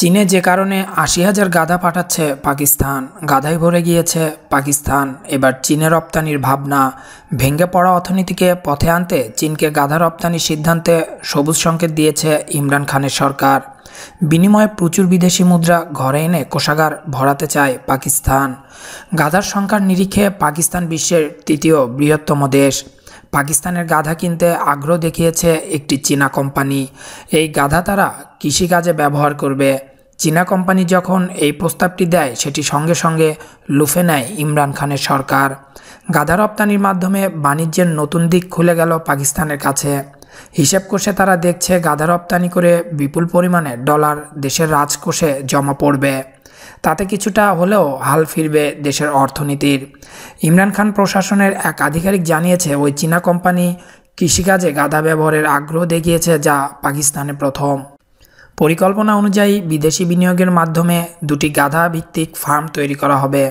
চীনে যে কারণে ৮০,০০০ গাধা পাঠাচ্ছে পাকিস্তান, গাধায় ভরে গিয়েছে পাকিস্তান। এবার চীনে রপ্তানির ভাবনা, ভেঙে পড়া অর্থনীতিকে পথে আনতে চীনকে গাধা রপ্তানির সিদ্ধান্তে সবুজ সংকেত দিয়েছে ইমরান খানের সরকার। বিনিময়ে প্রচুর বিদেশি মুদ্রা ঘরে এনে কোষাগার ভরাতে চায় পাকিস্তান। গাধার সংখ্যার নিরিখে পাকিস্তান বিশ্বের তৃতীয় বৃহত্তম দেশ। পাকিস্তানের গাধা কিনতে আগ্রহ দেখিয়েছে একটি চীনা কোম্পানি। এই গাধা তারা কৃষিকাজে ব্যবহার করবে। চীনা কোম্পানি যখন এই প্রস্তাবটি দেয়, সেটি সঙ্গে সঙ্গে লুফে নেয় ইমরান খানের সরকার। গাধা রপ্তানির মাধ্যমে বাণিজ্যের নতুন দিক খুলে গেল পাকিস্তানের কাছে। হিসেব কোষে তারা দেখছে গাধা রপ্তানি করে বিপুল পরিমাণে ডলার দেশের রাজকোষে জমা পড়বে, তাতে কিছুটা হলেও হাল ফিরবে দেশের অর্থনীতির। ইমরান খান প্রশাসনের এক আধিকারিক জানিয়েছে, ওই চীনা কোম্পানি কৃষিকাজে গাধা ব্যবহারের আগ্রহ দেখিয়েছে, যা পাকিস্তানে প্রথম। পরিকল্পনা অনুযায়ী বিদেশি বিনিয়োগের মাধ্যমে দুটি গাধা ভিত্তিক ফার্ম তৈরি করা হবে।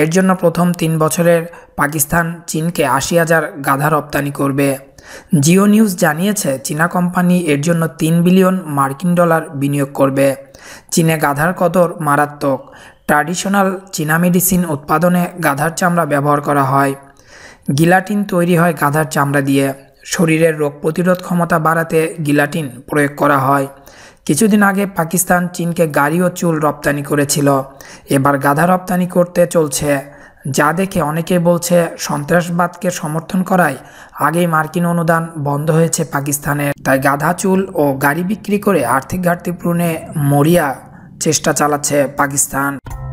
এর জন্য প্রথম ৩ বছরের পাকিস্তান চীনকে ৮০,০০০ গাধা রপ্তানি করবে। জিও নিউজ জানিয়েছে, চীনা কোম্পানি এর জন্য ৩ বিলিয়ন মার্কিন ডলার বিনিয়োগ করবে। চীনে গাধার কদর মারাত্মক। ট্র্যাডিশনাল চীনা মেডিসিন উৎপাদনে গাধার চামড়া ব্যবহার করা হয়। গিলাটিন তৈরি হয় গাধার চামড়া দিয়ে। শরীরের রোগ প্রতিরোধ ক্ষমতা বাড়াতে গিলাটিন প্রয়োগ করা হয়। কিছুদিন আগে পাকিস্তান চীনকে গাড়ি ও চুল রপ্তানি করেছিল। এবার গাধা রপ্তানি করতে চলছে, যা দেখে অনেকেই বলছে সন্ত্রাসবাদকে সমর্থন করায় আগেই মার্কিন অনুদান বন্ধ হয়েছে পাকিস্তানের। তাই গাধা, চুল ও গাড়ি বিক্রি করে আর্থিক ঘাটতি পূরণে মরিয়া চেষ্টা চালাচ্ছে পাকিস্তান।